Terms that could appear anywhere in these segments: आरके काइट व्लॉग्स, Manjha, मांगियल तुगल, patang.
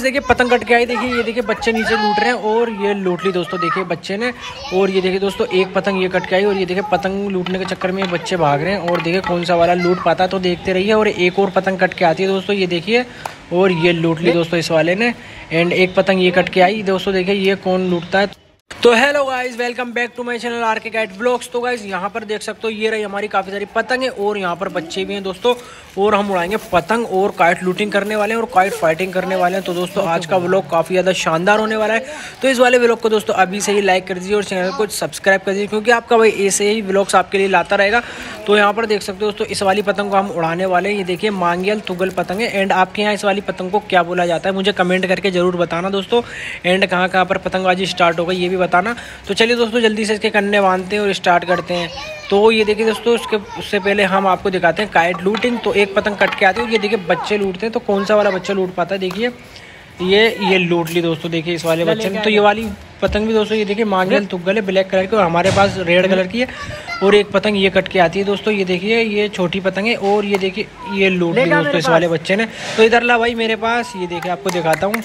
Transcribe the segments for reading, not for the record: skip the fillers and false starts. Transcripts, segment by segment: देखिए पतंग कट के आई। देखिए ये देखिए बच्चे नीचे लूट रहे हैं और ये लूट ली दोस्तों, देखिए बच्चे ने। और ये देखिए दोस्तों एक पतंग ये कट के आई और ये देखिए पतंग लूटने के चक्कर में बच्चे भाग रहे हैं। और देखिए कौन सा वाला लूट पाता तो देखते रहिए। और एक और पतंग कट के आती है दोस्तों, ये देखिए। और ये लूट ली दोस्तों इस वाले ने। एंड एक पतंग ये कट के आई दोस्तों, देखिए ये कौन लूटता है। तो hello guys, welcome back to my channel आरके काइट व्लॉग्स। तो गाइस यहाँ पर देख सकते हो ये रही हमारी काफ़ी सारी पतंग है और यहाँ पर बच्चे भी हैं दोस्तों। और हम उड़ाएंगे पतंग और काइट लूटिंग करने वाले हैं और काइट फाइटिंग करने वाले हैं। तो दोस्तों आज का व्लॉग काफ़ी ज़्यादा शानदार होने वाला है। तो इस वाले व्लॉग को दोस्तों अभी से ही लाइक कर दीजिए और चैनल को सब्सक्राइब कर दीजिए, क्योंकि आपका भाई ऐसे ही व्लॉग्स आपके लिए लाता रहेगा। तो यहाँ पर देख सकते हो दोस्तों इस वाली पतंग को हम उड़ाने वाले हैं। ये देखिए मांगियल तुगल पतंग है। एंड आपके यहाँ इस वाली पतंग को क्या बोला जाता है मुझे कमेंट करके ज़रूर बताना दोस्तों। एंड कहाँ कहाँ पर पतंगबाजी स्टार्ट होगा ये भी बताना। तो चलिए दोस्तों जल्दी से इसके कन्ने बांधते हैं और स्टार्ट करते हैं। तो ये देखिए दोस्तों उससे पहले हम आपको दिखाते हैं काइट लूटिंग। तो एक पतंग कट के आती है और ये देखिए बच्चे लूटते हैं। तो कौन सा वाला बच्चा लूट पाता है, देखिए ये लूट ली दोस्तों, देखिए इस वाले बच्चे ने। तो ये वाली पतंग भी दोस्तों ये देखिए मांगल तुगल है ब्लैक कलर की और हमारे पास रेड कलर की है। और एक पतंग ये कट के आती है दोस्तों, ये देखिए ये छोटी पतंग है। और ये देखिए ये लूट ली दोस्तों इस वाले बच्चे ने। तो इधर ला भाई मेरे पास, ये देखिए आपको दिखाता हूँ।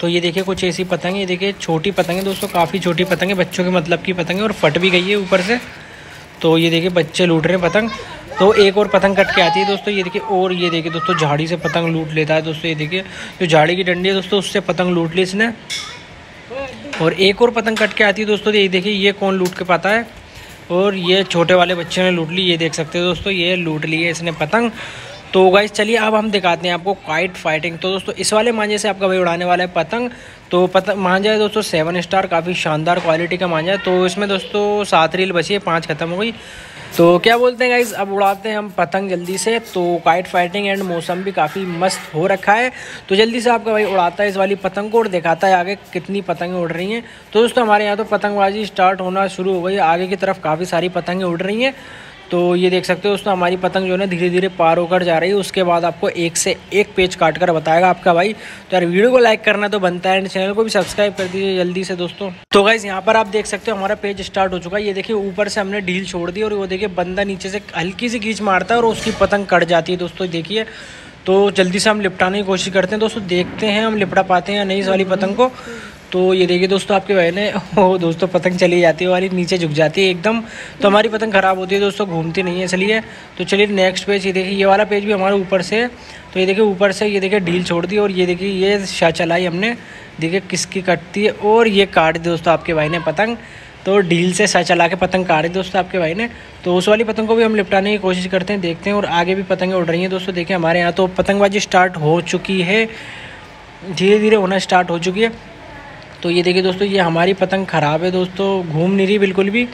तो ये देखिए कुछ ऐसी पतंग, ये देखिए छोटी पतंग है दोस्तों, काफ़ी छोटी पतंग है, बच्चों के मतलब की पतंग है और फट भी गई है ऊपर से। तो ये देखिए बच्चे लूट रहे हैं पतंग। तो एक और पतंग कट के आती है दोस्तों, ये देखिए। और ये देखिए दोस्तों झाड़ी से पतंग लूट लेता है दोस्तों, ये देखिए जो झाड़ी की डंडी है दोस्तों उससे पतंग लूट ली इसने। और एक और पतंग कट के आती है दोस्तों, ये देखिए ये कौन लूट के पाता है। और ये छोटे वाले बच्चे ने लूट ली, ये देख सकते हो दोस्तों ये लूट ली है इसने पतंग। तो गाइस चलिए अब हम दिखाते हैं आपको काइट फाइटिंग। तो दोस्तों इस वाले मांझे से आपका भाई उड़ाने वाला है पतंग। तो पतंग मांझा है दोस्तों 7 स्टार, काफ़ी शानदार क्वालिटी का मांझा है। तो इसमें दोस्तों 7 रील बची है, 5 ख़त्म हो गई। तो क्या बोलते हैं गाइस, अब उड़ाते हैं हम पतंग जल्दी से। तो काइट फाइटिंग एंड मौसम भी काफ़ी मस्त हो रखा है। तो जल्दी से आपका भाई उड़ाता है इस वाली पतंग को और दिखाता है आगे कितनी पतंगें उड़ रही हैं। तो दोस्तों हमारे यहाँ तो पतंगबाजी स्टार्ट होना शुरू हो गई, आगे की तरफ काफ़ी सारी पतंगें उड़ रही हैं। तो ये देख सकते हो दोस्तों हमारी पतंग जो है ना धीरे धीरे पार होकर जा रही है। उसके बाद आपको एक से एक पेच काट कर बताएगा आपका भाई। तो यार वीडियो को लाइक करना तो बनता है एंड चैनल को भी सब्सक्राइब कर दीजिए जल्दी से दोस्तों। तो गाइस यहाँ पर आप देख सकते हो हमारा पेज स्टार्ट हो चुका है। ये देखिए ऊपर से हमने ढील छोड़ दी और वो देखिए बंदा नीचे से हल्की सी खींच मारता है और उसकी पतंग कट जाती है दोस्तों, देखिए। तो जल्दी से हम निपटाने की कोशिश करते हैं दोस्तों, देखते हैं हम निपटा पाते हैं या नहीं इस वाली पतंग को। तो ये देखिए दोस्तों आपके भाई ने वो दोस्तों पतंग चली जाती है वाली, नीचे झुक जाती है एकदम। तो हमारी पतंग ख़राब होती है दोस्तों, घूमती नहीं है इसलिए। तो चलिए नेक्स्ट पेज, ये देखिए ये वाला पेज भी हमारे ऊपर से। तो ये देखिए ऊपर से ये देखिए ढील छोड़ दी और ये देखिए ये शा चलाई हमने, देखिए किसकी कटती है। और ये काट दी दोस्तों आपके भाई ने पतंग। तो ढील से शा चला के पतंग काट दी दोस्तों आपके भाई ने। तो उस वाली पतंग को भी हम निपटाने की कोशिश करते हैं, देखते हैं। और आगे भी पतंगें उड़ रही हैं दोस्तों, देखिए हमारे यहाँ तो पतंगबाजी स्टार्ट हो चुकी है, धीरे धीरे होना स्टार्ट हो चुकी है। तो ये देखिए दोस्तों ये हमारी पतंग ख़राब है दोस्तों, घूम नहीं रही बिल्कुल भी।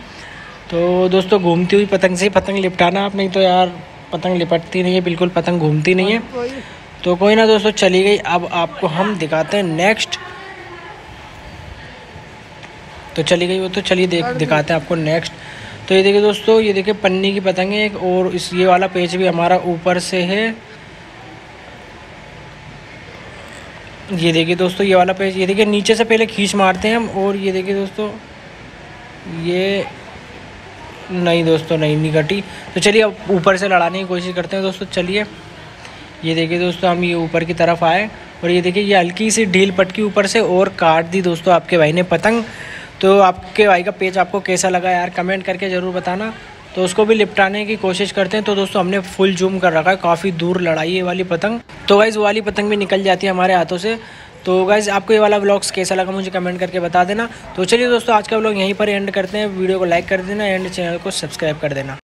तो दोस्तों घूमती हुई पतंग से ही पतंग लिपटाना आप, नहीं तो यार पतंग लिपटती नहीं है बिल्कुल, पतंग घूमती नहीं है। तो कोई ना दोस्तों चली गई। अब आपको हम दिखाते हैं नेक्स्ट। तो चली गई वो, तो चलिए दिखाते हैं आपको नेक्स्ट। तो ये देखिए दोस्तों ये देखिए पन्नी की पतंग है एक, और इस ये वाला पेज भी हमारा ऊपर से है। ये देखिए दोस्तों ये वाला पेज, ये देखिए नीचे से पहले खींच मारते हैं हम। और ये देखिए दोस्तों ये नहीं दोस्तों नहीं कटी। तो चलिए अब ऊपर से लड़ाने की कोशिश करते हैं दोस्तों, चलिए। ये देखिए दोस्तों हम ये ऊपर की तरफ आए और ये देखिए ये हल्की सी ढील पटकी ऊपर से और काट दी दोस्तों आपके भाई ने पतंग। तो आपके भाई का पेज आपको कैसा लगा यार, कमेंट करके ज़रूर बताना। तो उसको भी निपटाने की कोशिश करते हैं। तो दोस्तों हमने फुल जूम कर रखा है, काफ़ी दूर लड़ाई ये वाली पतंग। तो गाइज़ वो वाली पतंग भी निकल जाती है हमारे हाथों से। तो गाइज़ आपको ये वाला व्लॉग्स कैसा लगा मुझे कमेंट करके बता देना। तो चलिए दोस्तों आज का व्लॉग यहीं पर एंड करते हैं। वीडियो को लाइक कर देना एंड चैनल को सब्सक्राइब कर देना।